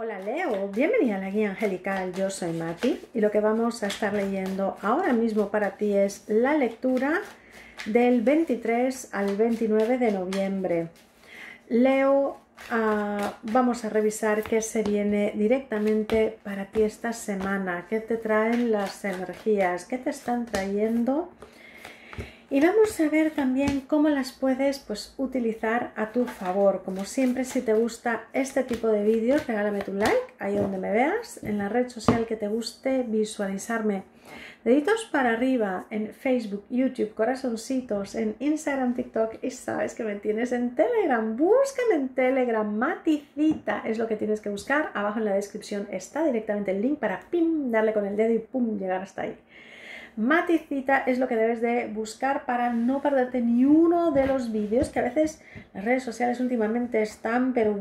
Hola Leo, bienvenida a la Guía Angelical, yo soy Mati y lo que vamos a estar leyendo ahora mismo para ti es la lectura del 23 al 29 de noviembre. Leo, vamos a revisar qué se viene directamente para ti esta semana, qué te traen las energías, qué te están trayendo y vamos a ver también cómo las puedes utilizar a tu favor. Como siempre, si te gusta este tipo de vídeos, regálame tu like, ahí donde me veas, en la red social que te guste visualizarme. Deditos para arriba en Facebook, YouTube, corazoncitos, en Instagram, TikTok y sabes que me tienes en Telegram. Búscame en Telegram, Maticita, es lo que tienes que buscar. Abajo en la descripción está directamente el link para pim, darle con el dedo y pum, llegar hasta ahí. Maticita es lo que debes de buscar para no perderte ni uno de los vídeos, que a veces las redes sociales últimamente están, pero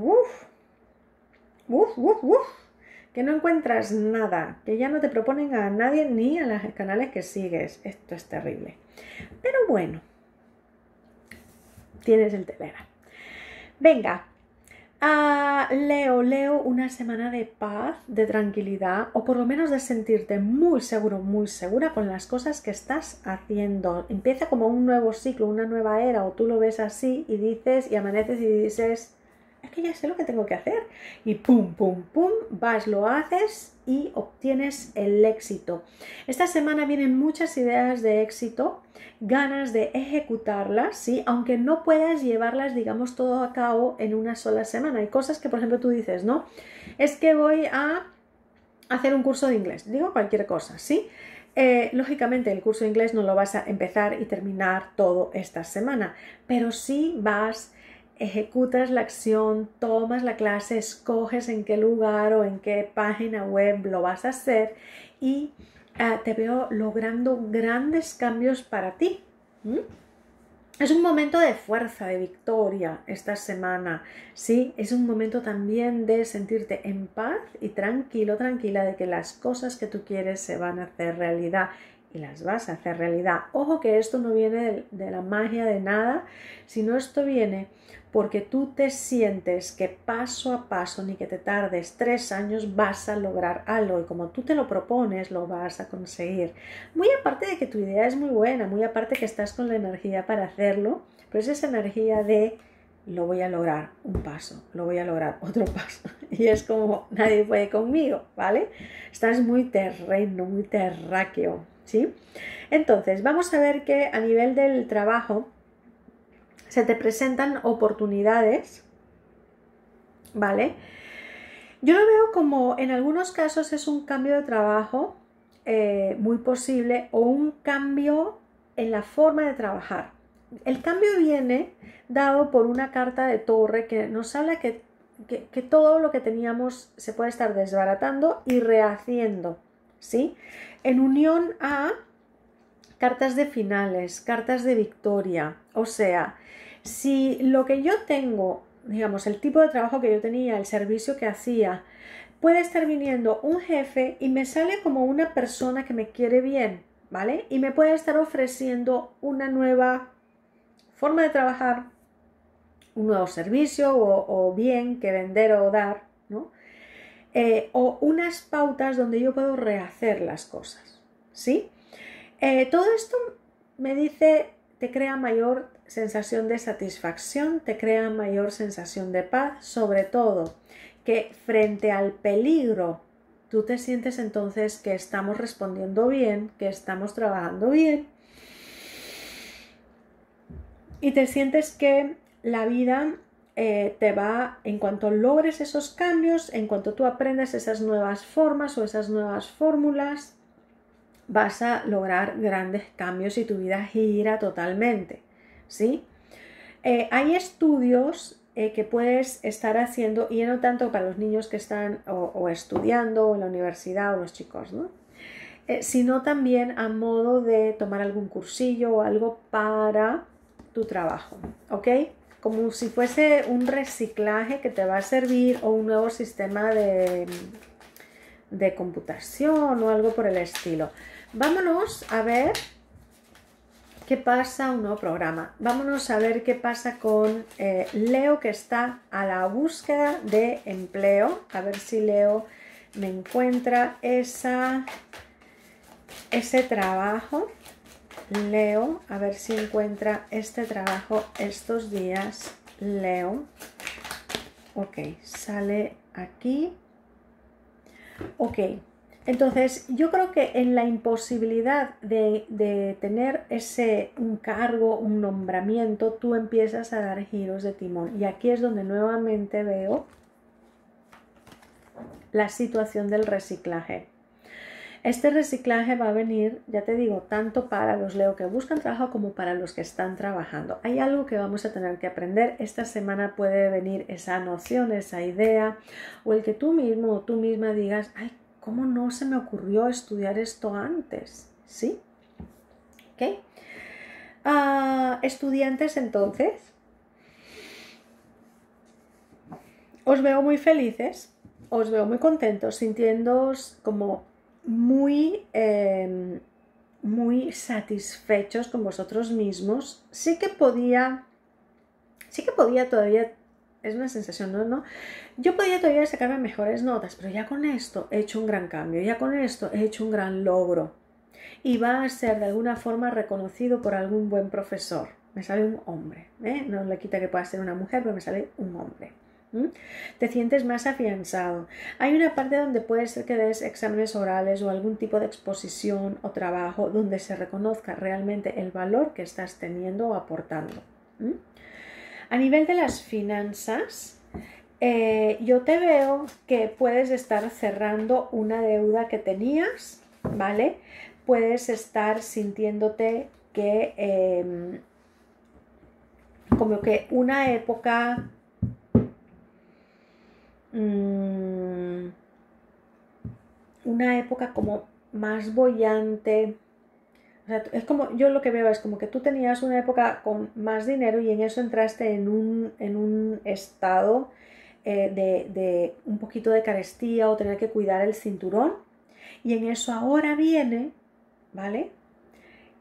que no encuentras nada, que ya no te proponen a nadie ni a los canales que sigues. Esto es terrible. Pero bueno, tienes el Telegram. Venga. Leo, una semana de paz, de tranquilidad o por lo menos de sentirte muy seguro, muy segura con las cosas que estás haciendo. Empieza como un nuevo ciclo, una nueva era, o tú lo ves así y dices, y amaneces y dices, es que ya sé lo que tengo que hacer. Y pum, pum, pum, vas, lo haces y obtienes el éxito. Esta semana vienen muchas ideas de éxito, ganas de ejecutarlas, ¿sí? Aunque no puedas llevarlas, digamos, todo a cabo en una sola semana. Hay cosas que, por ejemplo, tú dices, ¿no? Es que voy a hacer un curso de inglés. Digo cualquier cosa, ¿sí? Lógicamente el curso de inglés no lo vas a empezar y terminar todo esta semana, pero sí vas, ejecutas la acción, tomas la clase, escoges en qué lugar o en qué página web lo vas a hacer y te veo logrando grandes cambios para ti. Es un momento de fuerza, de victoria esta semana, ¿sí? Es un momento también de sentirte en paz y tranquilo, tranquila de que las cosas que tú quieres se van a hacer realidad. Y las vas a hacer realidad. Ojo que esto no viene de la magia de nada, sino esto viene porque tú te sientes que paso a paso, ni que te tardes 3 años, vas a lograr algo y como tú te lo propones lo vas a conseguir. Muy aparte de que tu idea es muy buena, muy aparte que estás con la energía para hacerlo, pero es esa energía de lo voy a lograr, un paso, lo voy a lograr, otro paso. Y es como nadie puede conmigo, ¿vale? Estás muy terreno, muy terráqueo, ¿sí? Entonces, vamos a ver que a nivel del trabajo se te presentan oportunidades, ¿vale? Yo lo veo como en algunos casos es un cambio de trabajo muy posible o un cambio en la forma de trabajar. El cambio viene dado por una carta de torre que nos habla que todo lo que teníamos se puede estar desbaratando y rehaciendo, ¿sí? En unión a cartas de finales, cartas de victoria. O sea, si lo que yo tengo, digamos, el tipo de trabajo que yo tenía, el servicio que hacía, puede estar viniendo un jefe y me sale como una persona que me quiere bien, ¿vale? Y me puede estar ofreciendo una nueva forma de trabajar, un nuevo servicio o bien que vender o dar, ¿no? O unas pautas donde yo puedo rehacer las cosas, ¿sí? Todo esto me dice, te crea mayor sensación de satisfacción, te crea mayor sensación de paz, sobre todo que frente al peligro tú te sientes entonces que estamos respondiendo bien, que estamos trabajando bien. Y te sientes que la vida te va, en cuanto logres esos cambios, en cuanto tú aprendas esas nuevas formas o esas nuevas fórmulas, vas a lograr grandes cambios y tu vida gira totalmente, ¿sí? Hay estudios que puedes estar haciendo, y no tanto para los niños que están o estudiando o en la universidad o los chicos, ¿no? Sino también a modo de tomar algún cursillo o algo para tu trabajo, ¿ok? Como si fuese un reciclaje que te va a servir o un nuevo sistema de computación o algo por el estilo. Vámonos a ver ¿Qué pasa? Un nuevo programa. Vámonos a ver qué pasa con Leo, que está a la búsqueda de empleo. A ver si Leo me encuentra ese trabajo. Leo, a ver si encuentra este trabajo estos días. Leo. Ok, sale aquí. Ok, entonces yo creo que en la imposibilidad de tener un cargo, un nombramiento, tú empiezas a dar giros de timón. Y aquí es donde nuevamente veo la situación del reciclaje. Este reciclaje va a venir, ya te digo, tanto para los Leo que buscan trabajo como para los que están trabajando. Hay algo que vamos a tener que aprender. Esta semana puede venir esa noción, esa idea, o el que tú mismo o tú misma digas, ay, ¿cómo no se me ocurrió estudiar esto antes? ¿Sí? ¿Ok? Estudiantes, entonces, os veo muy felices, os veo muy contentos, sintiéndoos como muy satisfechos con vosotros mismos. Sí que podía todavía, es una sensación, ¿no? Yo podía todavía sacarme mejores notas, pero ya con esto he hecho un gran cambio, ya con esto he hecho un gran logro. Y va a ser de alguna forma reconocido por algún buen profesor. Me sale un hombre, ¿eh? No le quita que pueda ser una mujer, pero me sale un hombre. Te sientes más afianzado. Hay una parte donde puede ser que des exámenes orales o algún tipo de exposición o trabajo donde se reconozca realmente el valor que estás teniendo o aportando. A nivel de las finanzas, yo te veo que puedes estar cerrando una deuda que tenías, ¿vale? Puedes estar sintiéndote que como que una época como más boyante, o sea, es como, yo lo que veo es como que tú tenías una época con más dinero y en eso entraste en un estado de un poquito de carestía o tener que cuidar el cinturón, y en eso ahora viene, ¿vale?,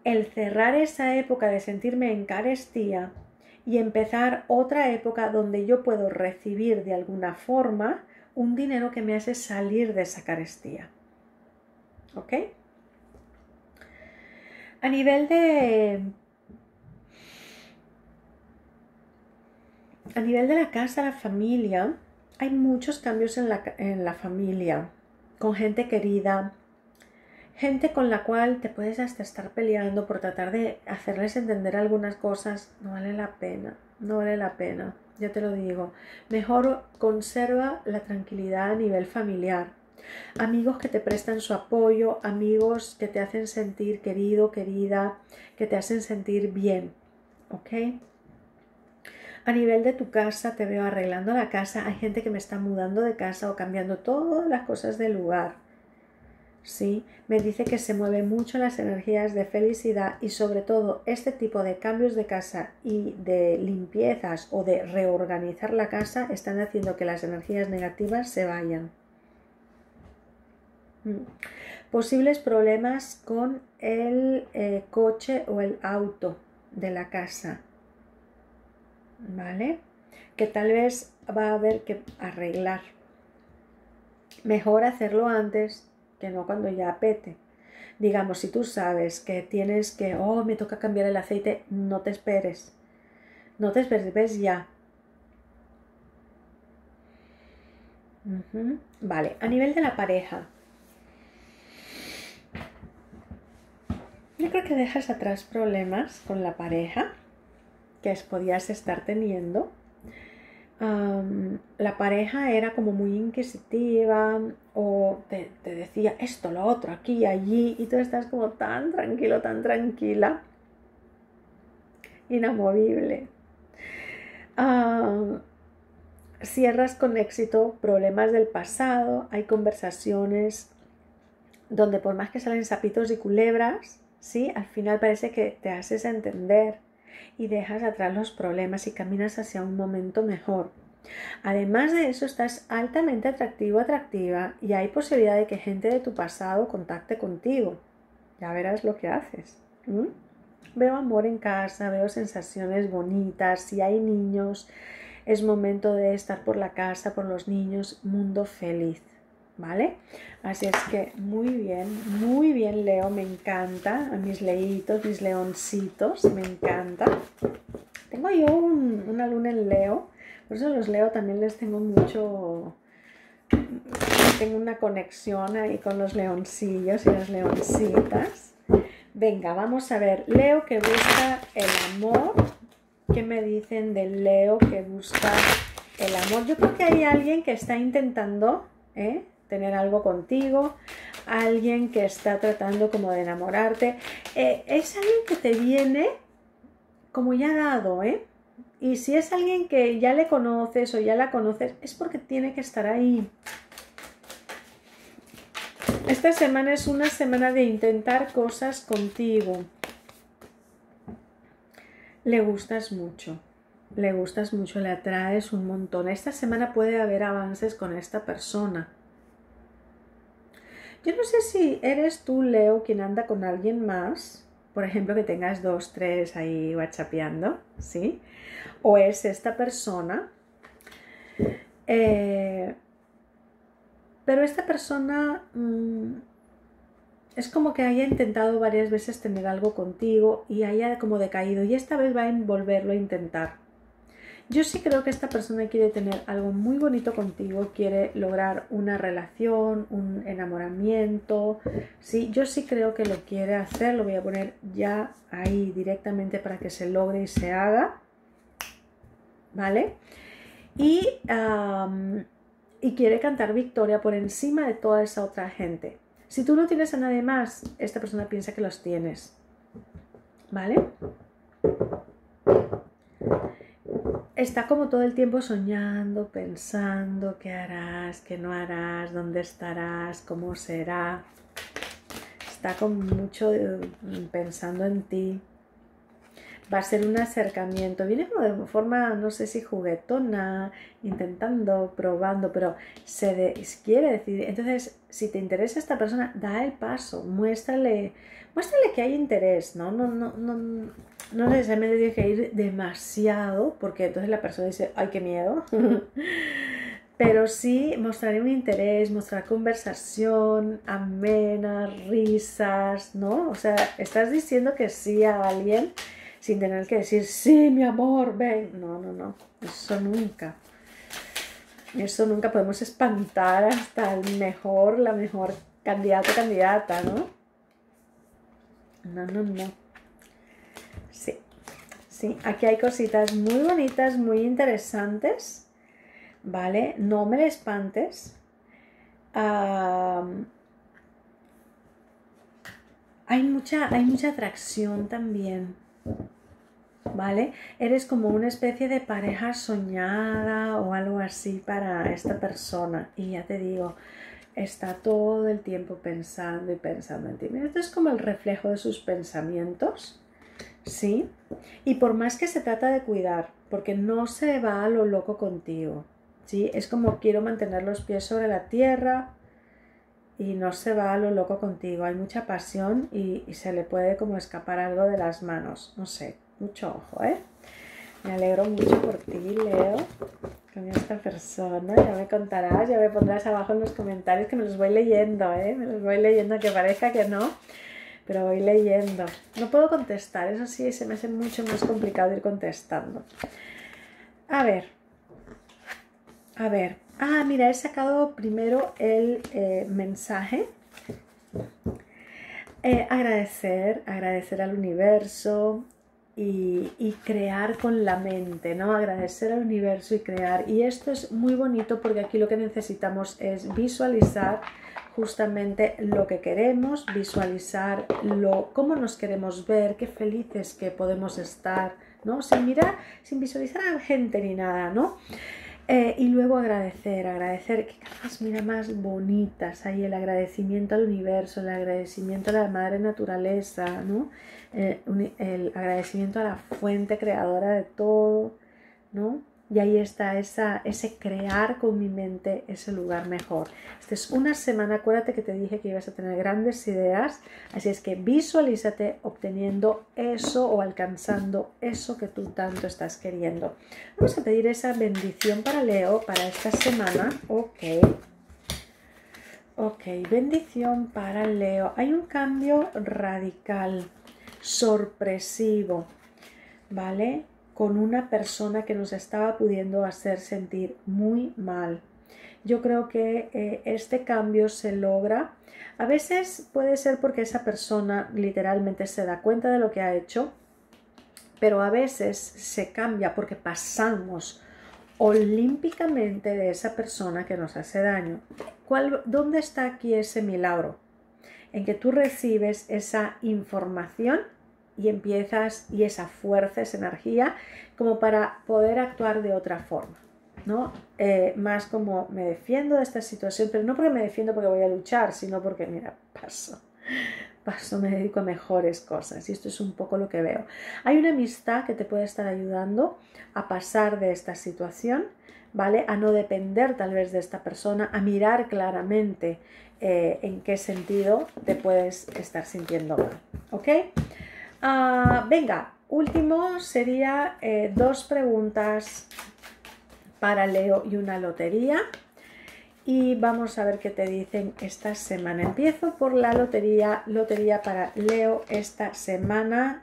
el cerrar esa época de sentirme en carestía y empezar otra época donde yo puedo recibir de alguna forma un dinero que me hace salir de esa carestía. ¿Ok? A nivel de... la casa, la familia, hay muchos cambios en la familia, con gente querida, gente con la cual te puedes hasta estar peleando por tratar de hacerles entender algunas cosas. No vale la pena, no vale la pena, ya te lo digo. Mejor conserva la tranquilidad a nivel familiar. Amigos que te prestan su apoyo, amigos que te hacen sentir querido, querida, que te hacen sentir bien, ¿ok? A nivel de tu casa, te veo arreglando la casa. Hay gente que me está mudando de casa o cambiando todas las cosas del lugar. Sí, me dice que se mueven mucho las energías de felicidad y sobre todo este tipo de cambios de casa y de limpiezas o de reorganizar la casa están haciendo que las energías negativas se vayan. Posibles problemas con el coche o el auto de la casa, ¿vale? Que tal vez va a haber que arreglar. Mejor hacerlo antes que no cuando ya apete. Digamos, si tú sabes que tienes que, oh, me toca cambiar el aceite, no te esperes. No te esperes, ves ya. Vale, a nivel de la pareja, yo creo que dejas atrás problemas con la pareja que podías estar teniendo. La pareja era como muy inquisitiva o te decía esto, lo otro, aquí, allí, y tú estás como tan tranquilo, tan tranquila, inamovible. Cierras con éxito problemas del pasado. Hay conversaciones donde por más que salen sapitos y culebras, ¿sí?, al final parece que te haces entender y dejas atrás los problemas y caminas hacia un momento mejor. Además de eso, estás altamente atractivo, atractiva, y hay posibilidad de que gente de tu pasado contacte contigo. Ya verás lo que haces. Veo amor en casa, veo sensaciones bonitas, si hay niños, es momento de estar por la casa, por los niños, mundo feliz, ¿vale? Así es que muy bien Leo, me encanta, a mis leitos, mis leoncitos, me encanta. Tengo yo una luna en Leo, por eso los Leo también les tengo mucho... Tengo una conexión ahí con los leoncillos y las leoncitas. Venga, vamos a ver. Leo que busca el amor. ¿Qué me dicen de Leo que busca el amor? Yo creo que hay alguien que está intentando tener algo contigo. Alguien que está tratando como de enamorarte. Es alguien que te viene como ya dado, Y si es alguien que ya le conoces o ya la conoces, es porque tiene que estar ahí. Esta semana es una semana de intentar cosas contigo. Le gustas mucho, le atraes un montón. Esta semana puede haber avances con esta persona. Yo no sé si eres tú, Leo, quien anda con alguien más, por ejemplo, que tengas 2, 3 ahí whatsappeando, ¿sí? O es esta persona. Pero esta persona es como que haya intentado varias veces tener algo contigo y haya como decaído. Y esta vez va a volverlo a intentar. Yo sí creo que esta persona quiere tener algo muy bonito contigo. Quiere lograr una relación, un enamoramiento. ¿Sí? Yo sí creo que lo quiere hacer. Lo voy a poner ya ahí directamente para que se logre y se haga. ¿Vale? Y... y quiere cantar victoria por encima de toda esa otra gente. Si tú no tienes a nadie más, esta persona piensa que los tienes. ¿Vale? Está como todo el tiempo soñando, pensando qué harás, qué no harás, dónde estarás, cómo será. Está con mucho pensando en ti. Va a ser un acercamiento, viene como de forma, no sé si juguetona, intentando, probando, pero quiere decidir. Entonces, si te interesa esta persona, da el paso, muéstrale que hay interés, ¿no? No necesariamente tienes que ir demasiado, porque entonces la persona dice, ¡ay, qué miedo! Pero sí mostraré un interés, mostrar conversación, amena, risas, ¿no? O sea, estás diciendo que sí a alguien, sin tener que decir, sí, mi amor, ven. No, eso nunca. Eso nunca podemos espantar hasta el mejor, la mejor candidato o candidata, ¿no? No. Sí, aquí hay cositas muy bonitas, muy interesantes, ¿vale? No me espantes. Hay mucha atracción también. ¿Vale? Eres como una especie de pareja soñada o algo así para esta persona. Y ya te digo, está todo el tiempo pensando y pensando en ti. Mira, esto es como el reflejo de sus pensamientos, ¿sí? Y por más que se trata de cuidar, porque no se va a lo loco contigo, ¿sí? Es como quiero mantener los pies sobre la tierra y no se va a lo loco contigo. Hay mucha pasión y se le puede como escapar algo de las manos, no sé. Mucho ojo, Me alegro mucho por ti, Leo, con esta persona. Ya me contarás, ya me pondrás abajo en los comentarios que me los voy leyendo, Me los voy leyendo, que parezca que no, pero voy leyendo. No puedo contestar, eso sí, se me hace mucho más complicado ir contestando. A ver. Ah, mira, he sacado primero el mensaje. Agradecer al universo. Y crear con la mente, ¿no? Agradecer al universo y crear. Y esto es muy bonito porque aquí lo que necesitamos es visualizar justamente lo que queremos, visualizar cómo nos queremos ver, qué felices que podemos estar, ¿no? Sin mirar, sin visualizar a la gente ni nada, ¿no? Y luego agradecer, qué cosas mira más bonitas ahí, el agradecimiento al universo, el agradecimiento a la madre naturaleza, ¿no? El agradecimiento a la fuente creadora de todo, ¿no? Y ahí está ese crear con mi mente ese lugar mejor. Esta es una semana, acuérdate que te dije que ibas a tener grandes ideas, así es que visualízate obteniendo eso o alcanzando eso que tú tanto estás queriendo. Vamos a pedir esa bendición para Leo para esta semana. Ok, bendición para Leo. Hay un cambio radical, sorpresivo, ¿vale? Con una persona que nos estaba pudiendo hacer sentir muy mal. Yo creo que este cambio se logra. A veces puede ser porque esa persona literalmente se da cuenta de lo que ha hecho, pero a veces se cambia porque pasamos olímpicamente de esa persona que nos hace daño. ¿Dónde está aquí ese milagro? En que tú recibes esa información y empiezas, y esa fuerza, esa energía, como para poder actuar de otra forma, ¿no? Más como me defiendo de esta situación, pero no porque me defiendo porque voy a luchar, sino porque, mira, paso, me dedico a mejores cosas. Y esto es un poco lo que veo. Hay una amistad que te puede estar ayudando a pasar de esta situación, ¿vale? A no depender tal vez de esta persona, a mirar claramente en qué sentido te puedes estar sintiendo mal, ¿ok? Venga, último sería 2 preguntas para Leo y una lotería. Y vamos a ver qué te dicen esta semana. Empiezo por la lotería para Leo esta semana.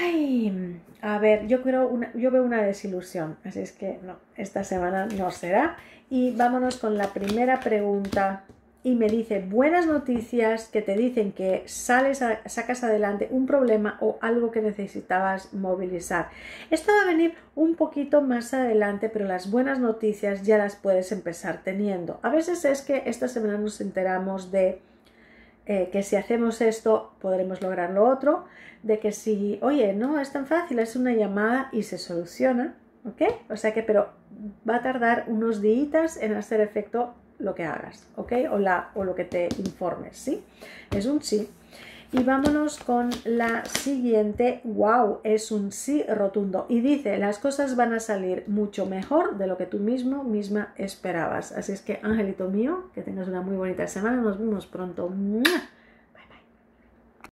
Ay, a ver, yo veo una desilusión, así es que no, esta semana no será. Y vámonos con la primera pregunta. Y me dice, buenas noticias que te dicen que sacas adelante un problema o algo que necesitabas movilizar. Esto va a venir un poquito más adelante, pero las buenas noticias ya las puedes empezar teniendo. A veces es que esta semana nos enteramos de que si hacemos esto podremos lograr lo otro, de que si, oye, no es tan fácil, es una llamada y se soluciona, ¿ok? O sea que, pero va a tardar unos días en hacer efecto lo que hagas, ¿ok? O lo que te informes, ¿sí? Es un sí. Y vámonos con la siguiente. ¡Wow! Es un sí rotundo. Y dice, las cosas van a salir mucho mejor de lo que tú misma esperabas. Así es que, angelito mío, que tengas una muy bonita semana. Nos vemos pronto. ¡Mua!